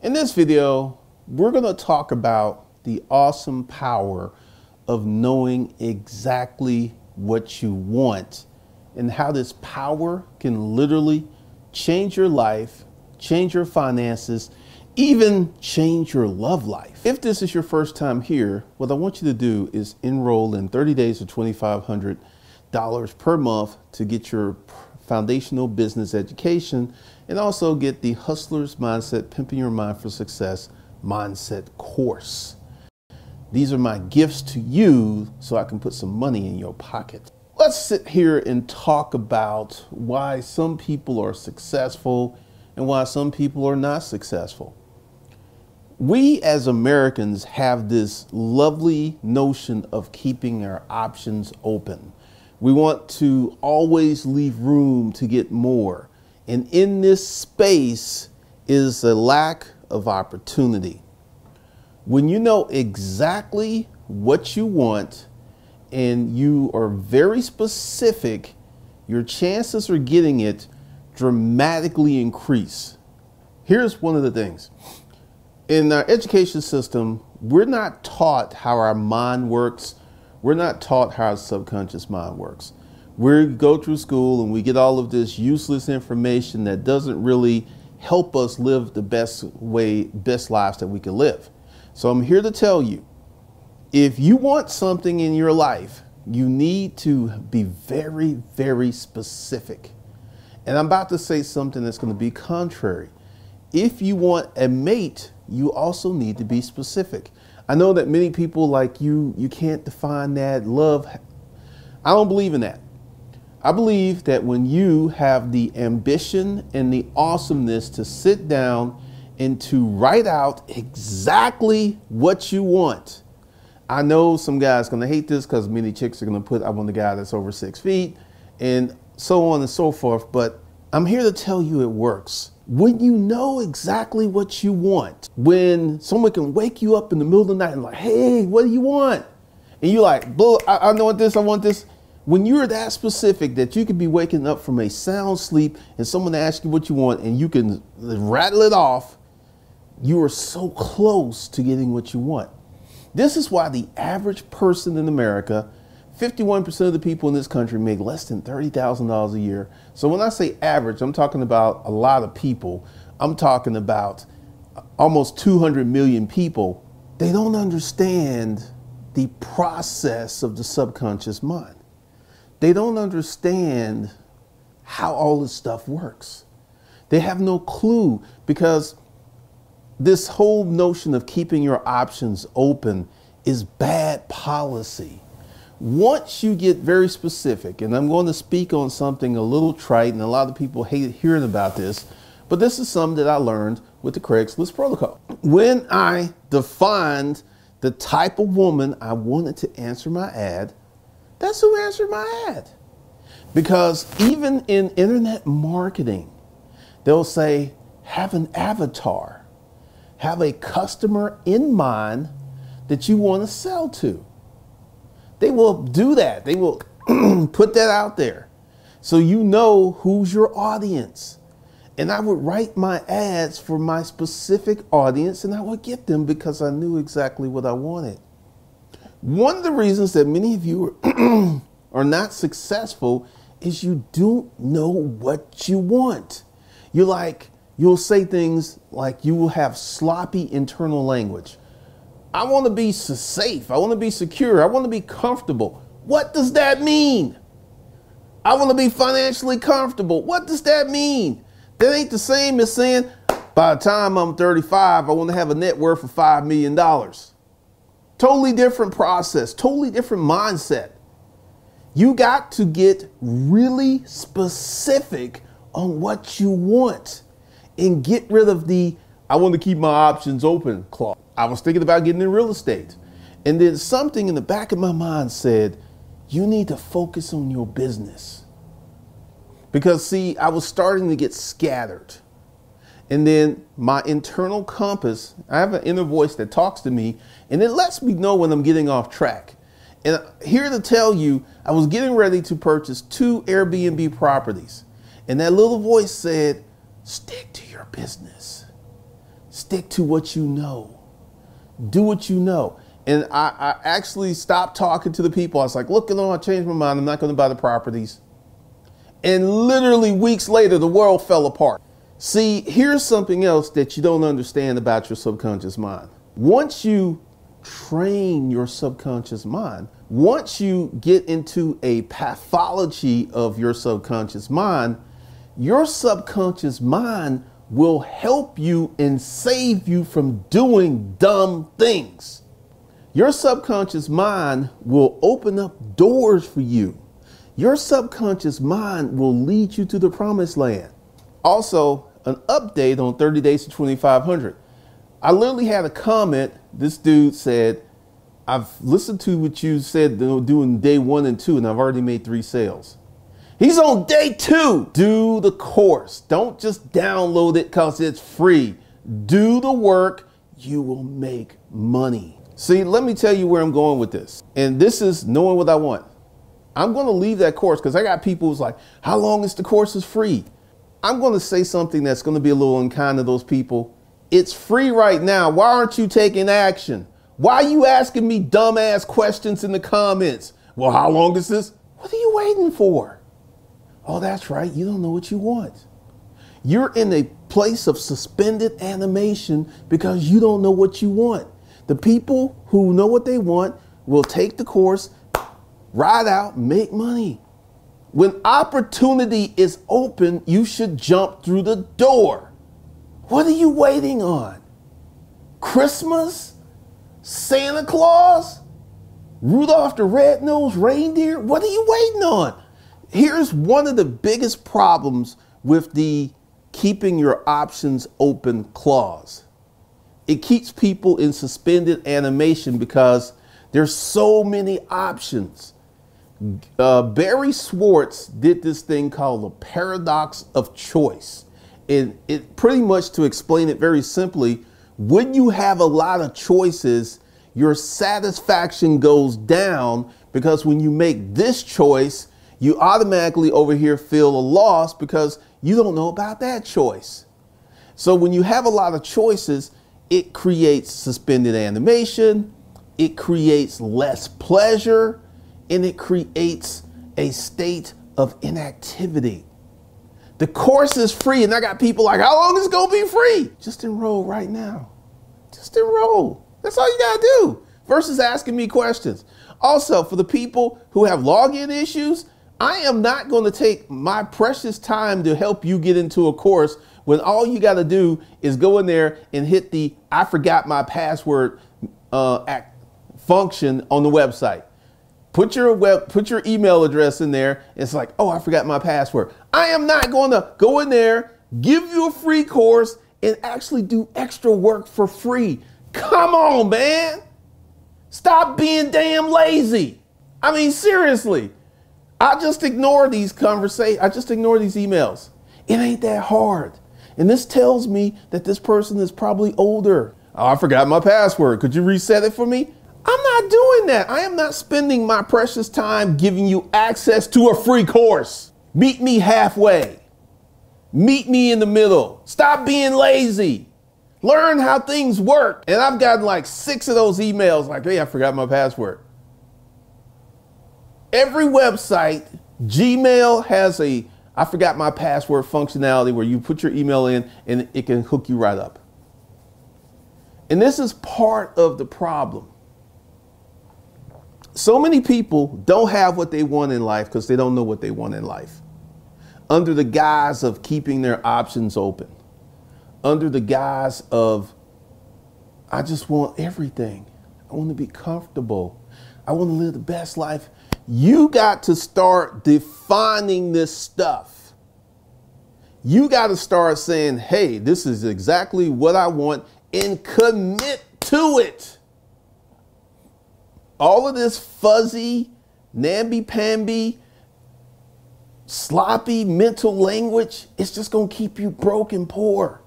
In this video, we're going to talk about the awesome power of knowing exactly what you want and how this power can literally change your life, change your finances, even change your love life. If this is your first time here, what I want you to do is enroll in 30 days or $2,500 per month to get your foundational business education and also get the Hustler's Mindset, Pimping Your Mind for Success mindset course. These are my gifts to you so I can put some money in your pocket. Let's sit here and talk about why some people are successful and why some people are not successful. We as Americans have this lovely notion of keeping our options open. We want to always leave room to get more. And in this space is a lack of opportunity. When you know exactly what you want and you are very specific, your chances for getting it dramatically increase. Here's one of the things. In our education system, we're not taught how our mind works. We're not taught how our subconscious mind works. We go through school and we get all of this useless information that doesn't really help us live the best lives that we can live. So I'm here to tell you, if you want something in your life, you need to be very, very specific. And I'm about to say something that's going to be contrary. If you want a mate, you also need to be specific. I know that many people like you can't define that love. I don't believe in that. I believe that when you have the ambition and the awesomeness to sit down and to write out exactly what you want. I know some guys gonna hate this because many chicks are gonna put, I want a guy that's over 6 feet and so on and so forth, but I'm here to tell you it works. When you know exactly what you want, when someone can wake you up in the middle of the night and like, hey, what do you want? And you're like, I know this, I want this. When you're that specific that you could be waking up from a sound sleep and someone asks you what you want and you can rattle it off, you are so close to getting what you want. This is why the average person in America, 51% of the people in this country make less than $30,000 a year. So when I say average, I'm talking about a lot of people. I'm talking about almost 200 million people. They don't understand the process of the subconscious mind. They don't understand how all this stuff works. They have no clue because this whole notion of keeping your options open is bad policy. Once you get very specific, and I'm going to speak on something a little trite, and a lot of people hate hearing about this, but this is something that I learned with the Craigslist protocol. When I defined the type of woman I wanted to answer my ad, that's who answered my ad. Because even in internet marketing, they'll say, have an avatar, have a customer in mind that you want to sell to. They will do that. They will put that out there. So you know who's your audience. And I would write my ads for my specific audience and I would get them because I knew exactly what I wanted. One of the reasons that many of you are not successful is you don't know what you want. You'll say things like you will have sloppy internal language. I want to be safe. I want to be secure. I want to be comfortable. What does that mean? I want to be financially comfortable. What does that mean? That ain't the same as saying, by the time I'm 35, I want to have a net worth of $5 million. Totally different process, totally different mindset. You got to get really specific on what you want and get rid of the, I want to keep my options open clause. I was thinking about getting in real estate. And then something in the back of my mind said, you need to focus on your business. Because see, I was starting to get scattered. And then my internal compass, I have an inner voice that talks to me and it lets me know when I'm getting off track. And I'm here to tell you, I was getting ready to purchase 2 Airbnb properties. And that little voice said, stick to your business. Stick to what you know. Do what you know. And I actually stopped talking to the people. I was like, look, you know, I changed my mind. I'm not going to buy the properties. And literally weeks later, the world fell apart. See, here's something else that you don't understand about your subconscious mind. Once you train your subconscious mind, once you get into a pathology of your subconscious mind will help you and save you from doing dumb things. Your subconscious mind will open up doors for you. Your subconscious mind will lead you to the promised land. Also, an update on 30 days to 2,500. I literally had a comment. This dude said, I've listened to what you said doing day 1 and 2, and I've already made 3 sales. He's on day 2. Do the course. Don't just download it because it's free. Do the work. You will make money. See, let me tell you where I'm going with this. And this is knowing what I want. I'm going to leave that course because I got people who's like, how long is the course is free? I'm going to say something that's going to be a little unkind to those people. It's free right now. Why aren't you taking action? Why are you asking me dumbass questions in the comments? Well, how long is this? What are you waiting for? Oh, that's right. You don't know what you want. You're in a place of suspended animation because you don't know what you want. The people who know what they want will take the course, ride out, make money. When opportunity is open, you should jump through the door. What are you waiting on? Christmas? Santa Claus? Rudolph the Red-Nosed Reindeer? What are you waiting on? Here's one of the biggest problems with the keeping your options open clause. It keeps people in suspended animation because there's so many options. Barry Schwartz did this thing called the paradox of choice. And it pretty much, to explain it very simply, when you have a lot of choices, your satisfaction goes down because when you make this choice, you automatically over here feel a loss because you don't know about that choice. So when you have a lot of choices, it creates suspended animation, it creates less pleasure, and it creates a state of inactivity. The course is free, and I got people like, how long is it gonna be free? Just enroll right now. Just enroll. That's all you gotta do versus asking me questions. Also, for the people who have login issues, I am not gonna take my precious time to help you get into a course when all you gotta do is go in there and hit the I forgot my password function on the website. Put your email address in there. It's like, oh, I forgot my password. I am not going to go in there, give you a free course, and actually do extra work for free. Come on, man. Stop being damn lazy. I mean, seriously. I just ignore these emails. It ain't that hard. And this tells me that this person is probably older. Oh, I forgot my password. Could you reset it for me? I'm not doing that. I am not spending my precious time giving you access to a free course. Meet me halfway. Meet me in the middle. Stop being lazy. Learn how things work. And I've gotten like 6 of those emails like, hey, I forgot my password. Every website, Gmail has a I forgot my password functionality where you put your email in and it can hook you right up. And this is part of the problem. So many people don't have what they want in life because they don't know what they want in life. Under the guise of keeping their options open. Under the guise of, I just want everything. I want to be comfortable. I want to live the best life. You got to start defining this stuff. You got to start saying, hey, this is exactly what I want and commit to it. All of this fuzzy, namby-pamby, sloppy mental language, it's just going to keep you broke and poor.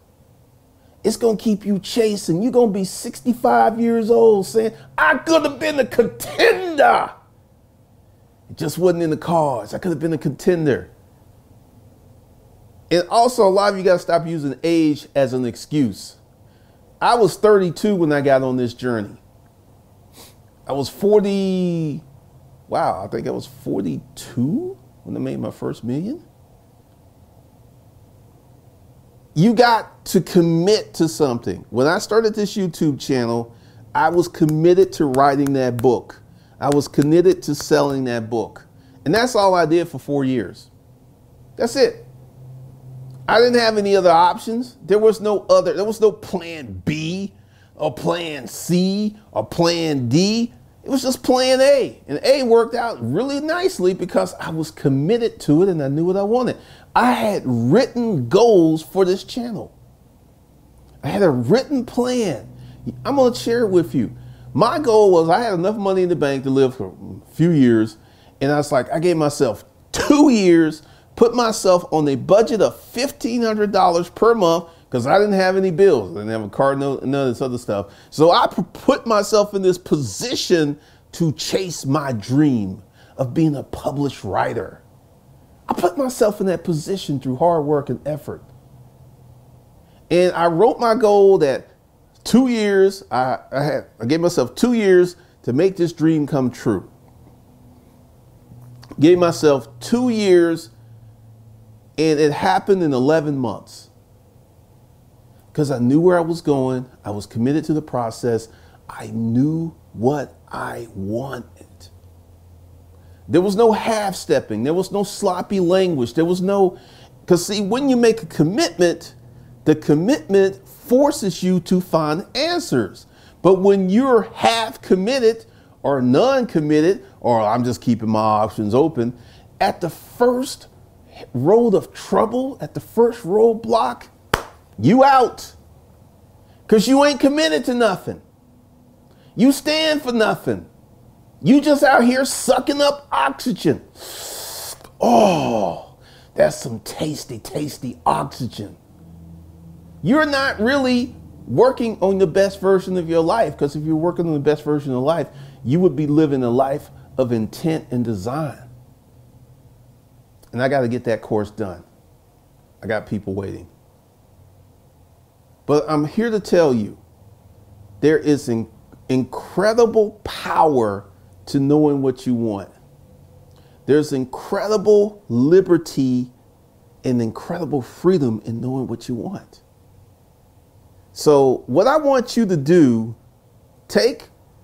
It's going to keep you chasing. You're going to be 65 years old saying, I could have been a contender. It just wasn't in the cards. I could have been a contender. And also, a lot of you got to stop using age as an excuse. I was 32 when I got on this journey. I was 40. Wow, I think I was 42 when I made my first million. You got to commit to something. When I started this YouTube channel, I was committed to writing that book. I was committed to selling that book. And that's all I did for 4 years. That's it. I didn't have any other options. There was no plan B or plan C or plan D. It was just plan A. And A worked out really nicely because I was committed to it and I knew what I wanted. I had written goals for this channel. I had a written plan. I'm going to share it with you. My goal was I had enough money in the bank to live for a few years. And I was like, I gave myself 2 years, put myself on a budget of $1,500 per month because I didn't have any bills. I didn't have a car, none of this other stuff. So I put myself in this position to chase my dream of being a published writer. I put myself in that position through hard work and effort. And I wrote my goal that 2 years, I gave myself 2 years to make this dream come true. Gave myself 2 years and it happened in 11 months. Because I knew where I was going. I was committed to the process. I knew what I wanted. There was no half-stepping. There was no sloppy language. There was no, because see, when you make a commitment, the commitment forces you to find answers. But when you're half committed or non-committed, or I'm just keeping my options open, at the first road of trouble, at the first roadblock, you out. Because you ain't committed to nothing. You stand for nothing. You just out here sucking up oxygen. Oh, that's some tasty, tasty oxygen. You're not really working on the best version of your life, because if you're working on the best version of life, you would be living a life of intent and design. And I got to get that course done. I got people waiting. But I'm here to tell you, there is an incredible power to knowing what you want. There's incredible liberty and incredible freedom in knowing what you want. So what I want you to do,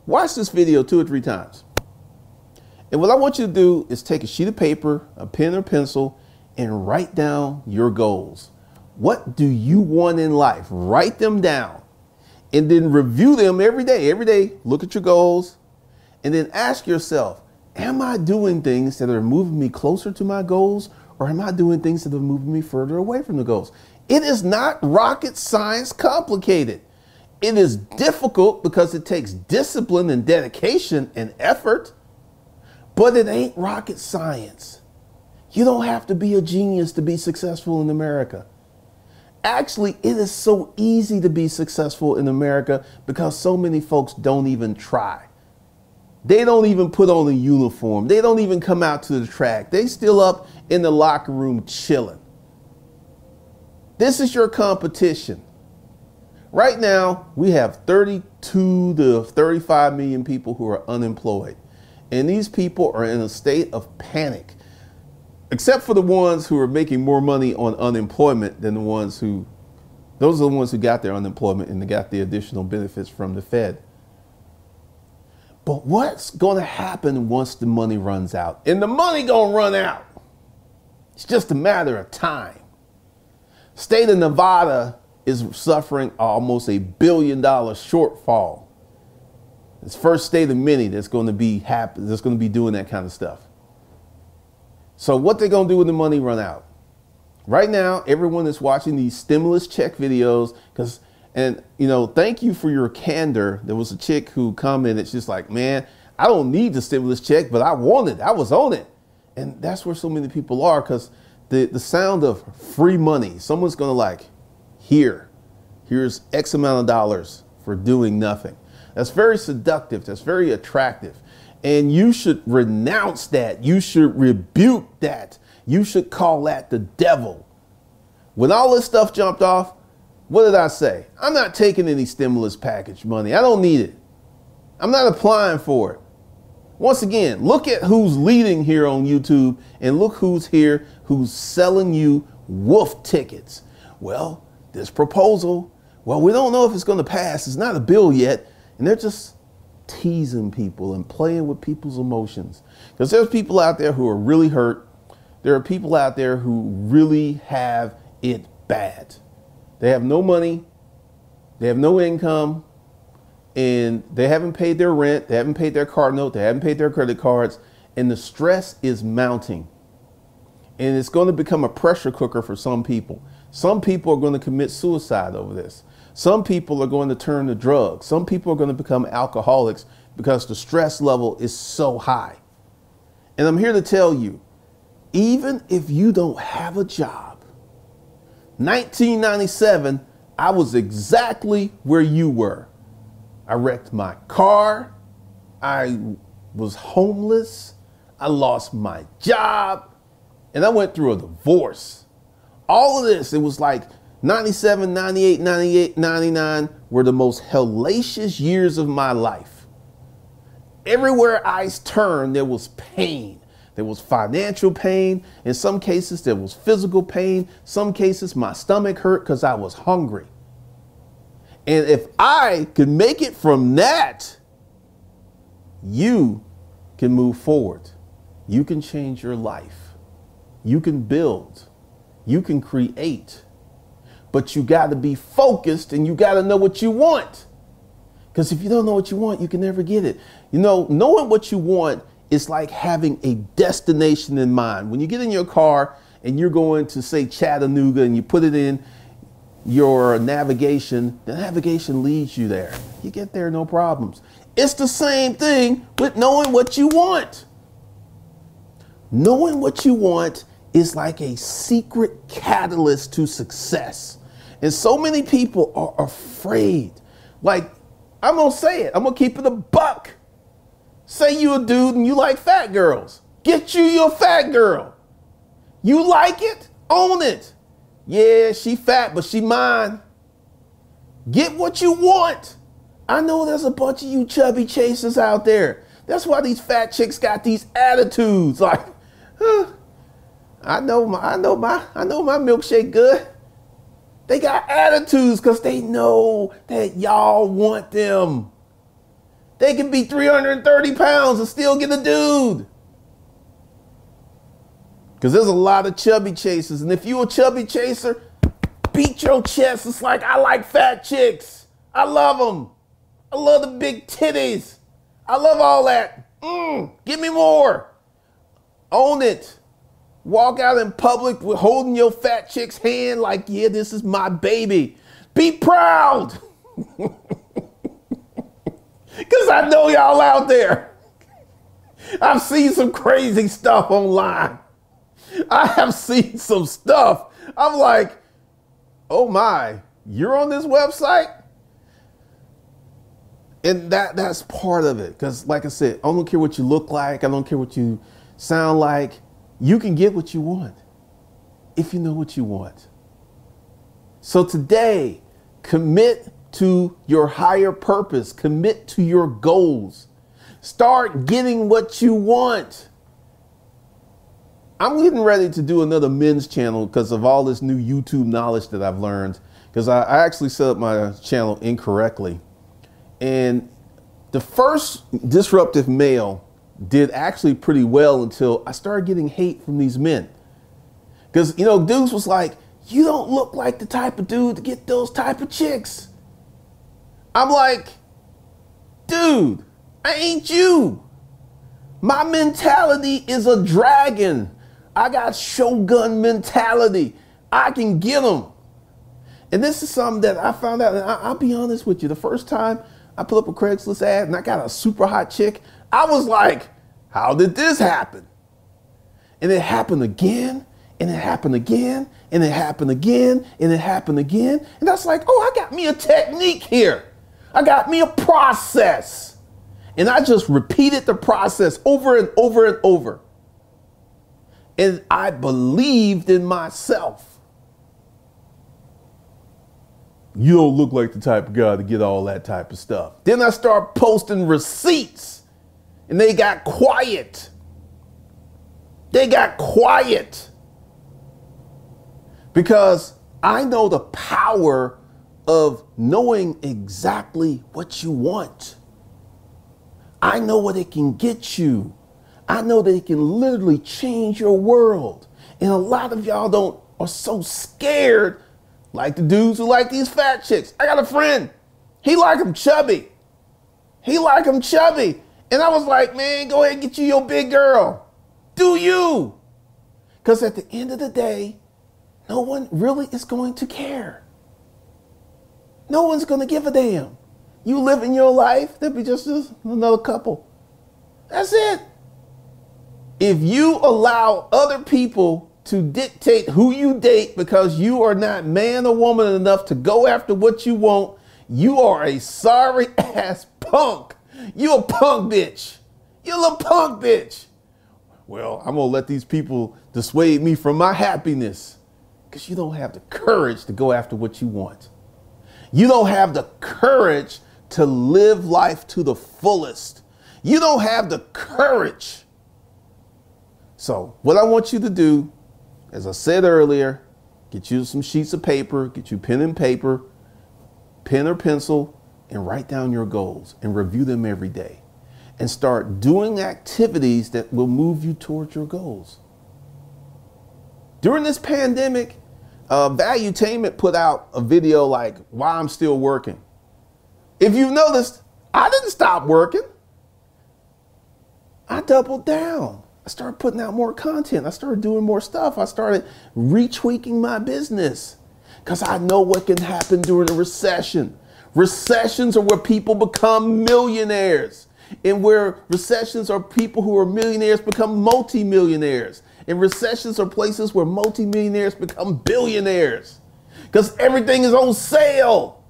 watch this video 2 or 3 times. And what I want you to do is take a sheet of paper, a pen or pencil, and write down your goals. What do you want in life? Write them down and then review them every day. Every day, look at your goals. And then ask yourself, am I doing things that are moving me closer to my goals, or am I doing things that are moving me further away from the goals? It is not rocket science complicated. It is difficult because it takes discipline and dedication and effort, but it ain't rocket science. You don't have to be a genius to be successful in America. Actually, it is so easy to be successful in America because so many folks don't even try. They don't even put on a uniform. They don't even come out to the track. They still up in the locker room chilling. This is your competition. Right now, we have 32 to 35 million people who are unemployed. And these people are in a state of panic, except for the ones who are making more money on unemployment than the ones who, those are the ones who got their unemployment and they got the additional benefits from the Fed. But what's going to happen once the money runs out? And the money going to run out. It's just a matter of time. State of Nevada is suffering almost $1 billion shortfall. It's first state of many that's going to be doing that kind of stuff. So what they're going to do when the money run out? Right now, everyone is watching these stimulus check videos because. And, you know, thank you for your candor. There was a chick who commented, she's like, man, I don't need the stimulus check, but I want it. I was on it. And that's where so many people are, because the sound of free money, someone's going to like, here's X amount of dollars for doing nothing. That's very seductive. That's very attractive. And you should renounce that. You should rebuke that. You should call that the devil. When all this stuff jumped off, What did I say? I'm not taking any stimulus package money. I don't need it. I'm not applying for it. Once again, look at who's leading here on YouTube and look who's here, who's selling you wolf tickets. Well, this proposal, well, we don't know if it's going to pass. It's not a bill yet. And they're just teasing people and playing with people's emotions. Because there's people out there who are really hurt. There are people out there who really have it bad. They have no money. They have no income. And they haven't paid their rent, they haven't paid their card note, they haven't paid their credit cards, and the stress is mounting. And it's going to become a pressure cooker for some people. Some people are going to commit suicide over this. Some people are going to turn to drugs. Some people are going to become alcoholics because the stress level is so high. And I'm here to tell you, even if you don't have a job, 1997, I was exactly where you were. I wrecked my car, I was homeless, I lost my job, and I went through a divorce. All of this, it was like 97, 98, 98, 99 were the most hellacious years of my life. Everywhere I turned, there was pain. There was financial pain. In some cases, there was physical pain. Some cases, my stomach hurt because I was hungry. And if I could make it from that, you can move forward. You can change your life. You can build. You can create. But you got to be focused and you got to know what you want. Because if you don't know what you want, you can never get it. You know, knowing what you want is like having a destination in mind. When you get in your car and you're going to, say, Chattanooga, and you put it in your navigation, the navigation leads you there. You get there, no problems. It's the same thing with knowing what you want. Knowing what you want is like a secret catalyst to success. And so many people are afraid. Like, I'm gonna say it, I'm gonna keep it a buck. Say you a dude and you like fat girls. Get you your fat girl. You like it, own it. Yeah, she fat, but she mine. Get what you want. I know there's a bunch of you chubby chasers out there. That's why these fat chicks got these attitudes. Like, huh, I know my milkshake good. They got attitudes because they know that y'all want them. They can be 330 pounds and still get a dude. Because there's a lot of chubby chasers. And if you're a chubby chaser, beat your chest. It's like, I like fat chicks. I love them. I love the big titties. I love all that. Give me more. Own it. Walk out in public with holding your fat chick's hand like, yeah, this is my baby. Be proud. Because I know y'all out there. I've seen some crazy stuff online. I have seen some stuff. I'm like, oh my, you're on this website? And that's part of it. Because like I said, I don't care what you look like. I don't care what you sound like. You can get what you want if you know what you want. So today, commit to your higher purpose. Commit to your goals. Start getting what you want. I'm getting ready to do another men's channel because of all this new YouTube knowledge that I've learned, because I actually set up my channel incorrectly. And the first disruptive male did actually pretty well until I started getting hate from these men. Because, you know, dudes was like, you don't look like the type of dude to get those type of chicks. I'm like, dude, I ain't you. My mentality is a dragon. I got shogun mentality. I can get them. And this is something that I found out, and I'll be honest with you. The first time I pulled up a Craigslist ad and I got a super hot chick, I was like, how did this happen? And it happened again, and it happened again, and it happened again, and it happened again. And that's like, oh, I got me a technique here. I got me a process. And I just repeated the process over and over and over. And I believed in myself. You don't look like the type of guy to get all that type of stuff. Then I start posting receipts and they got quiet. They got quiet because I know the power of knowing exactly what you want. I know what it can get you. I know that it can literally change your world. And a lot of y'all are so scared, like the dudes who like these fat chicks. I got a friend, he like them chubby. He like them chubby. And I was like, man, go ahead and get you your big girl. Do you? Because at the end of the day, no one really is going to care. No one's going to give a damn. You living your life, there'll be just another couple. That's it. If you allow other people to dictate who you date because you are not man or woman enough to go after what you want, you are a sorry ass punk. You a punk bitch. You a little punk bitch. Well, I'm going to let these people dissuade me from my happiness, because you don't have the courage to go after what you want. You don't have the courage to live life to the fullest. You don't have the courage. So what I want you to do, as I said earlier, get you some sheets of paper, get you pen and paper, pen or pencil, and write down your goals and review them every day. And start doing activities that will move you towards your goals. During this pandemic, Valuetainment put out a video like, why I'm still working. If you've noticed, I didn't stop working. I doubled down. I started putting out more content. I started doing more stuff. I started retweaking my business because I know what can happen during a recession. Recessions are where people become millionaires. And where recessions are people who are millionaires become multimillionaires. And recessions are places where multimillionaires become billionaires. Because everything is on sale.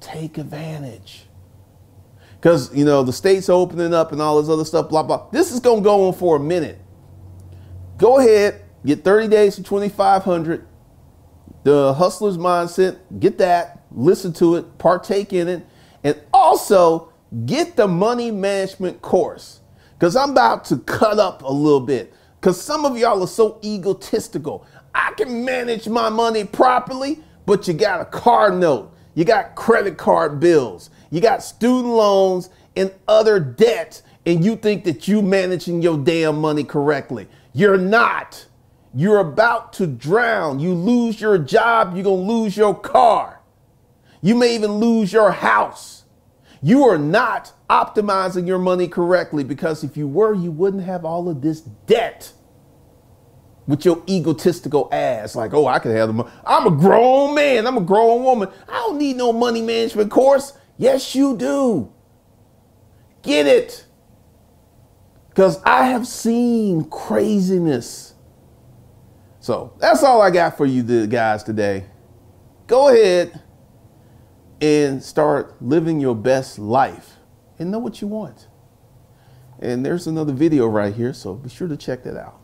Take advantage. Because, you know, the state's opening up and all this other stuff, blah, blah. This is going to go on for a minute. Go ahead. Get 30 days to 2,500. The Hustler's Mindset. Get that. Listen to it. Partake in it. And also, get the money management course, because I'm about to cut up a little bit, because some of y'all are so egotistical. I can manage my money properly, but you got a car note, you got credit card bills, you got student loans and other debts, and you think that you managing your damn money correctly. You're not. You're about to drown. You lose your job, you're going to lose your car. You may even lose your house. You are not optimizing your money correctly, because if you were, you wouldn't have all of this debt with your egotistical ass. Like, oh, I can have the money. I'm a grown man. I'm a grown woman. I don't need no money management course. Yes, you do. Get it. Because I have seen craziness. So that's all I got for you guys today. Go ahead and start living your best life and know what you want. And there's another video right here, so be sure to check that out.